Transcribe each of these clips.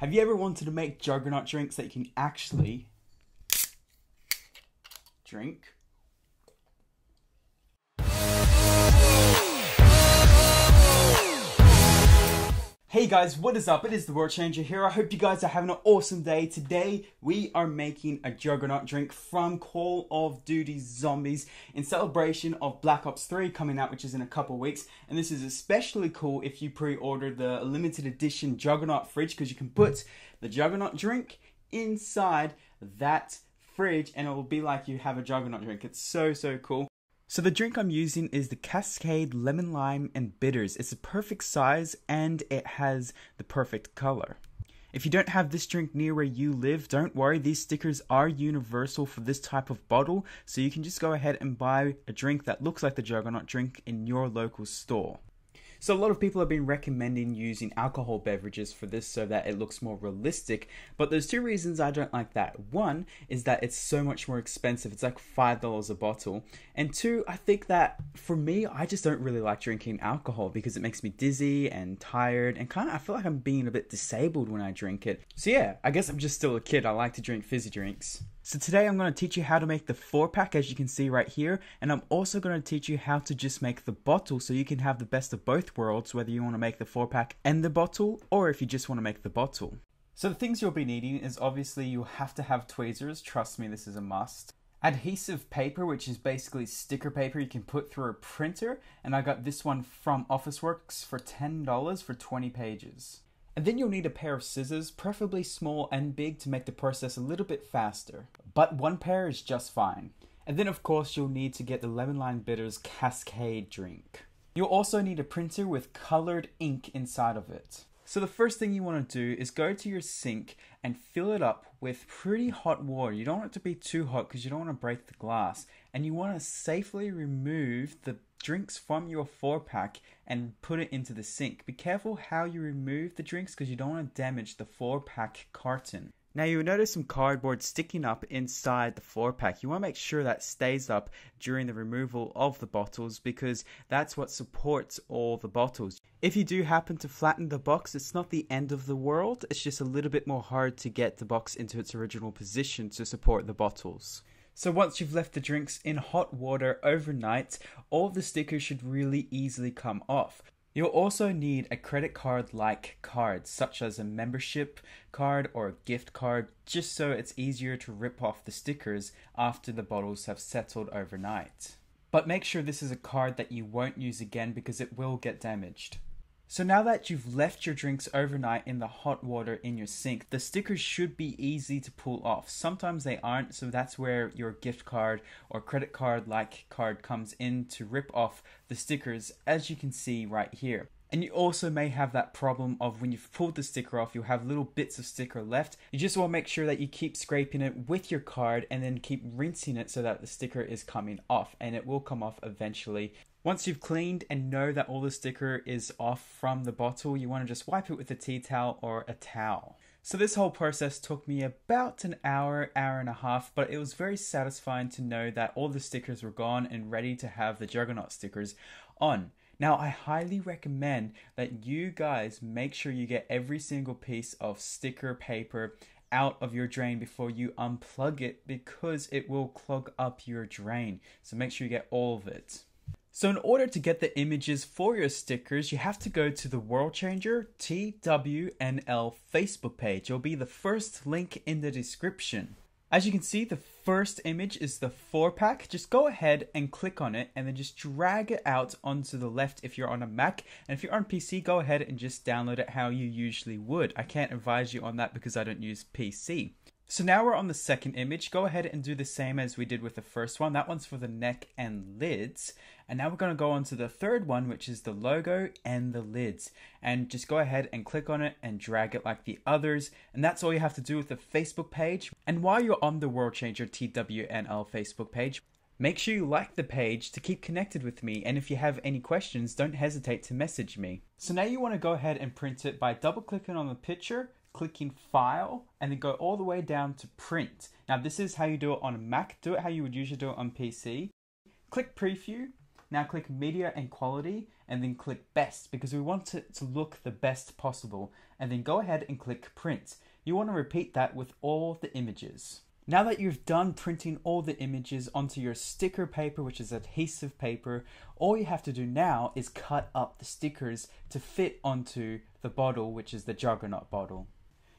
Have you ever wanted to make Juggernog drinks that you can actually drink? Hey guys, what is up? It is the World Changer here. I hope you guys are having an awesome day. Today, we are making a Juggernog drink from Call of Duty Zombies in celebration of Black Ops 3 coming out, which is in a couple weeks. And this is especially cool if you pre-order the limited edition Juggernog fridge, because you can put the Juggernog drink inside that fridge and it will be like you have a Juggernog drink. It's so cool. So the drink I'm using is the Cascade Lemon Lime and Bitters. It's the perfect size and it has the perfect color. If you don't have this drink near where you live, don't worry, these stickers are universal for this type of bottle, so you can just go ahead and buy a drink that looks like the Juggernog drink in your local store. So a lot of people have been recommending using alcohol beverages for this so that it looks more realistic, but there's two reasons I don't like that. One is that it's so much more expensive, it's like $5 a bottle, and two, I think that for me, I just don't really like drinking alcohol because it makes me dizzy and tired and I feel like I'm being a bit disabled when I drink it. So yeah, I guess I'm just still a kid, I like to drink fizzy drinks. So today I'm going to teach you how to make the 4-pack as you can see right here, and I'm also going to teach you how to just make the bottle so you can have the best of both worlds, whether you want to make the 4-pack and the bottle or if you just want to make the bottle. So the things you'll be needing is obviously you'll have to have tweezers, trust me this is a must. Adhesive paper, which is basically sticker paper you can put through a printer, and I got this one from Officeworks for $10 for 20 pages. And then you'll need a pair of scissors, preferably small and big to make the process a little bit faster. But one pair is just fine. And then of course you'll need to get the Lemon Lime Bitters Cascade drink. You'll also need a printer with colored ink inside of it. So the first thing you want to do is go to your sink and fill it up with pretty hot water. You don't want it to be too hot because you don't want to break the glass. And you want to safely remove the drinks from your 4-pack and put it into the sink. Be careful how you remove the drinks because you don't want to damage the 4-pack carton. Now you'll notice some cardboard sticking up inside the 4-pack. You want to make sure that stays up during the removal of the bottles because that's what supports all the bottles. If you do happen to flatten the box, it's not the end of the world. It's just a little bit more hard to get the box into its original position to support the bottles. So once you've left the drinks in hot water overnight, all the stickers should really easily come off. You'll also need a credit card-like card, such as a membership card or a gift card, just so it's easier to rip off the stickers after the bottles have settled overnight. But make sure this is a card that you won't use again because it will get damaged. So now that you've left your drinks overnight in the hot water in your sink, the stickers should be easy to pull off. Sometimes they aren't, so that's where your gift card or credit card-like card comes in to rip off the stickers, as you can see right here. And you also may have that problem of when you've pulled the sticker off, you'll have little bits of sticker left. You just want to make sure that you keep scraping it with your card and then keep rinsing it so that the sticker is coming off, and it will come off eventually. Once you've cleaned and know that all the sticker is off from the bottle, you want to just wipe it with a tea towel or a towel. So this whole process took me about an hour, hour and a half, but it was very satisfying to know that all the stickers were gone and ready to have the Juggernog stickers on. Now I highly recommend that you guys make sure you get every single piece of sticker paper out of your drain before you unplug it because it will clog up your drain. So make sure you get all of it. So in order to get the images for your stickers, you have to go to the World Changer TWNL Facebook page. It'll be the first link in the description. As you can see, the first image is the 4-pack. Just go ahead and click on it and then just drag it out onto the left if you're on a Mac. And if you're on PC, go ahead and just download it how you usually would. I can't advise you on that because I don't use PC. So now we're on the second image. Go ahead and do the same as we did with the first one. That one's for the neck and lids. And now we're going to go on to the third one, which is the logo and the lids. And just go ahead and click on it and drag it like the others. And that's all you have to do with the Facebook page. And while you're on the World Changer TWNL Facebook page, make sure you like the page to keep connected with me, and if you have any questions, don't hesitate to message me. So now you want to go ahead and print it by double clicking on the picture, clicking file, and then go all the way down to print. Now this is how you do it on a Mac. Do it how you would usually do it on PC. Click preview, Now click Media and Quality, and then click Best, because we want it to look the best possible. And then go ahead and click Print. You want to repeat that with all the images. Now that you've done printing all the images onto your sticker paper, which is adhesive paper, all you have to do now is cut up the stickers to fit onto the bottle, which is the Juggernog bottle.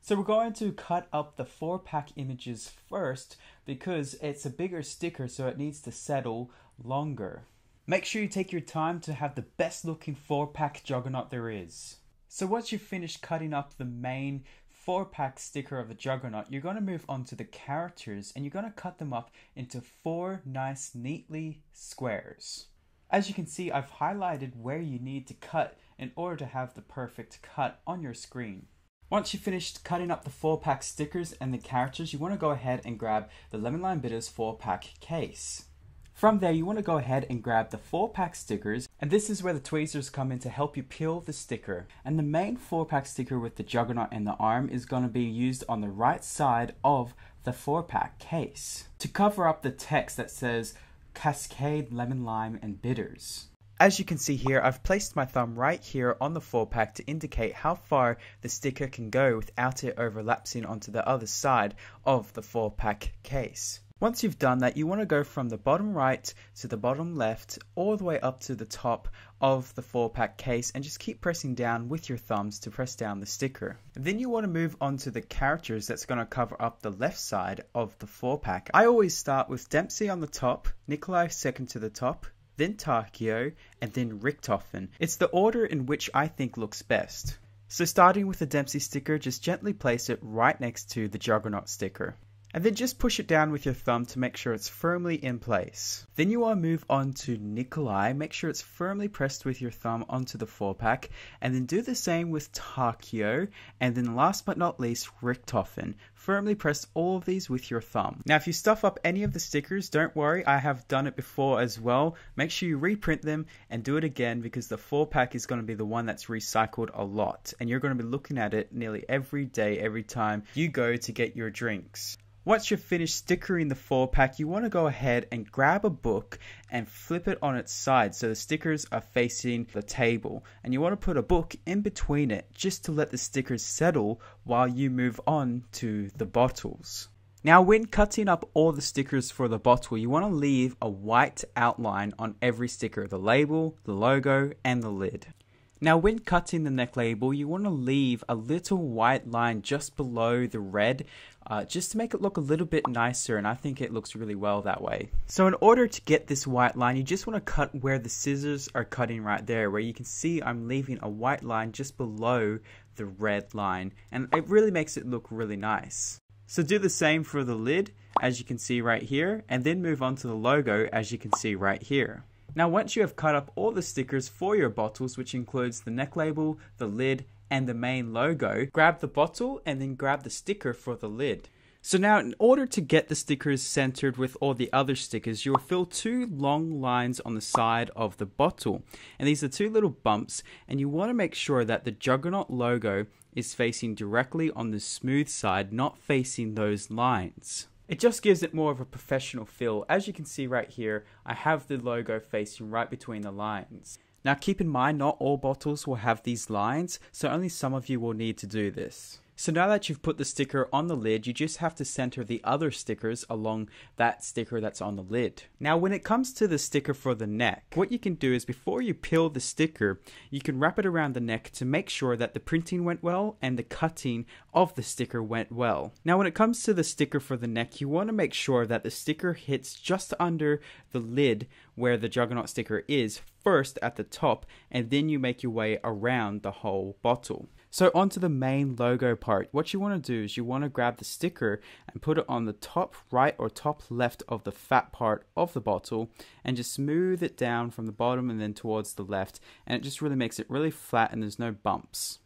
So we're going to cut up the 4-pack images first because it's a bigger sticker, so it needs to settle longer. Make sure you take your time to have the best looking 4-pack Juggernog there is. So once you've finished cutting up the main 4-pack sticker of the Juggernog, you're going to move on to the characters and you're going to cut them up into 4 nice neatly squares. As you can see, I've highlighted where you need to cut in order to have the perfect cut on your screen. Once you've finished cutting up the 4-pack stickers and the characters, you want to go ahead and grab the Lemon Lime Bitters 4-pack case. From there, you want to go ahead and grab the 4-pack stickers, and this is where the tweezers come in to help you peel the sticker. And the main 4-pack sticker with the Juggernog and the arm is going to be used on the right side of the 4-pack case to cover up the text that says Cascade Lemon Lime and Bitters. As you can see here, I've placed my thumb right here on the 4-pack to indicate how far the sticker can go without it overlapping onto the other side of the 4-pack case. Once you've done that, you want to go from the bottom right to the bottom left all the way up to the top of the 4-pack case and just keep pressing down with your thumbs to press down the sticker. Then you want to move on to the characters that's going to cover up the left side of the 4-pack. I always start with Dempsey on the top, Nikolai second to the top, then Tarquio, and then Richtofen. It's the order in which I think looks best. So starting with the Dempsey sticker, just gently place it right next to the Juggernog sticker. And then just push it down with your thumb to make sure it's firmly in place. Then you want to move on to Nikolai. Make sure it's firmly pressed with your thumb onto the 4-pack. And then do the same with Tarquio. And then last but not least, Richtofen. Firmly press all of these with your thumb. Now if you stuff up any of the stickers, don't worry. I have done it before as well. Make sure you reprint them and do it again because the 4-pack is going to be the one that's recycled a lot. And you're going to be looking at it nearly every day, every time you go to get your drinks. Once you've finished stickering the 4-pack, you want to go ahead and grab a book and flip it on its side so the stickers are facing the table. And you want to put a book in between it just to let the stickers settle while you move on to the bottles. Now when cutting up all the stickers for the bottle, you want to leave a white outline on every sticker, the label, the logo, and the lid. Now when cutting the neck label, you want to leave a little white line just below the red just to make it look a little bit nicer, and I think it looks really well that way. So in order to get this white line, you just want to cut where the scissors are cutting right there, where you can see I'm leaving a white line just below the red line, and it really makes it look really nice. So do the same for the lid, as you can see right here, and then move on to the logo, as you can see right here. Now once you have cut up all the stickers for your bottles, which includes the neck label, the lid, and the main logo, grab the bottle and then grab the sticker for the lid. So now in order to get the stickers centered with all the other stickers, you'll fill 2 long lines on the side of the bottle. And these are 2 little bumps, and you want to make sure that the Juggernog logo is facing directly on the smooth side, not facing those lines. It just gives it more of a professional feel. As you can see right here, I have the logo facing right between the lines. Now keep in mind, not all bottles will have these lines, so only some of you will need to do this. So now that you've put the sticker on the lid, you just have to center the other stickers along that sticker that's on the lid. Now when it comes to the sticker for the neck, what you can do is before you peel the sticker, you can wrap it around the neck to make sure that the printing went well and the cutting of the sticker went well. Now when it comes to the sticker for the neck, you want to make sure that the sticker hits just under the lid where the Juggernog sticker is first at the top, and then you make your way around the whole bottle. So onto the main logo part, what you want to do is you want to grab the sticker and put it on the top right or top left of the fat part of the bottle and just smooth it down from the bottom and then towards the left, and it just really makes it really flat and there's no bumps.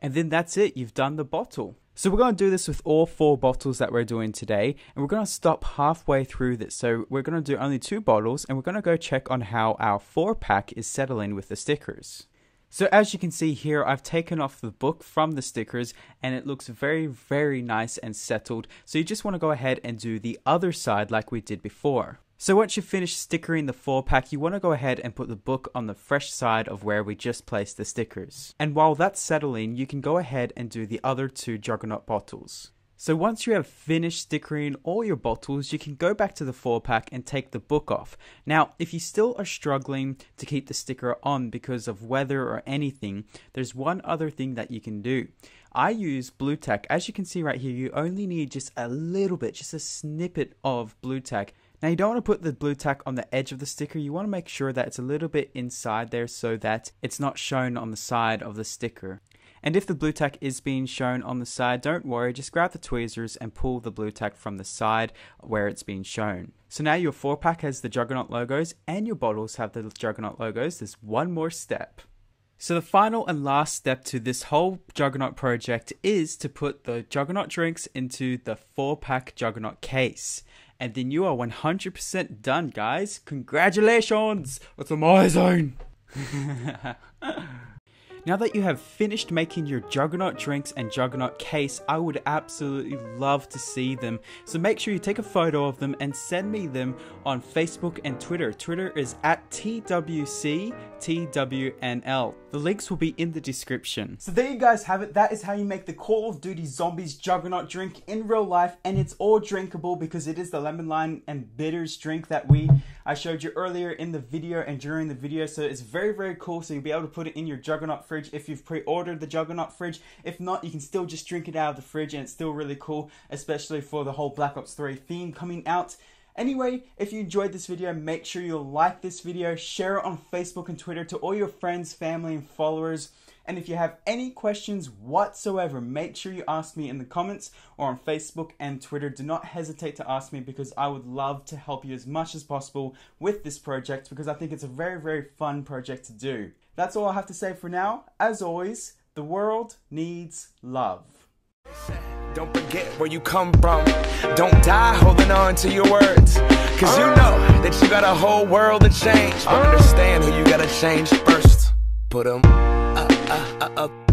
And then that's it, you've done the bottle. So we're going to do this with all 4 bottles that we're doing today, and we're going to stop halfway through this. So we're going to do only 2 bottles, and we're going to go check on how our 4-pack is settling with the stickers. So as you can see here, I've taken off the book from the stickers and it looks very, very nice and settled. So you just want to go ahead and do the other side like we did before. So once you've finished stickering the 4-pack, you want to go ahead and put the book on the fresh side of where we just placed the stickers. And while that's settling, you can go ahead and do the other two Juggernog bottles. So once you have finished stickering all your bottles, you can go back to the 4-pack and take the book off. Now, if you still are struggling to keep the sticker on because of weather or anything, there's one other thing that you can do. I use Blu-Tac. As you can see right here, you only need just a little bit, just a snippet of Blu-Tac. Now, you don't want to put the Blu-Tac on the edge of the sticker. You want to make sure that it's a little bit inside there so that it's not shown on the side of the sticker. And if the Blu-Tac is being shown on the side, don't worry, just grab the tweezers and pull the Blu-Tac from the side where it's being shown. So now your 4-pack has the Juggernog logos and your bottles have the Juggernog logos. There's one more step. So the final and last step to this whole Juggernog project is to put the Juggernog drinks into the 4-pack Juggernog case. And then you are 100% done, guys. Congratulations! That's amazing! Now that you have finished making your Juggernog drinks and Juggernog case, I would absolutely love to see them. So make sure you take a photo of them and send me them on Facebook and Twitter. Twitter is at @TWCTWNL. The links will be in the description. So there you guys have it. That is how you make the Call of Duty Zombies Juggernog drink in real life, and it's all drinkable because it is the lemon lime and bitters drink that I showed you earlier in the video and during the video. So it's very, very cool. So you'll be able to put it in your Juggernog fridge if you've pre-ordered the Juggernog fridge. If not, you can still just drink it out of the fridge, and it's still really cool, especially for the whole Black Ops 3 theme coming out. Anyway, if you enjoyed this video, make sure you like this video, share it on Facebook and Twitter to all your friends, family, and followers. And if you have any questions whatsoever, make sure you ask me in the comments or on Facebook and Twitter. Do not hesitate to ask me because I would love to help you as much as possible with this project because I think it's a very, very fun project to do. That's all I have to say for now. As always, the world needs love. Don't forget where you come from. Don't die holding on to your words. Cause you know that you got a whole world to change. But understand who you gotta change first. Put them up.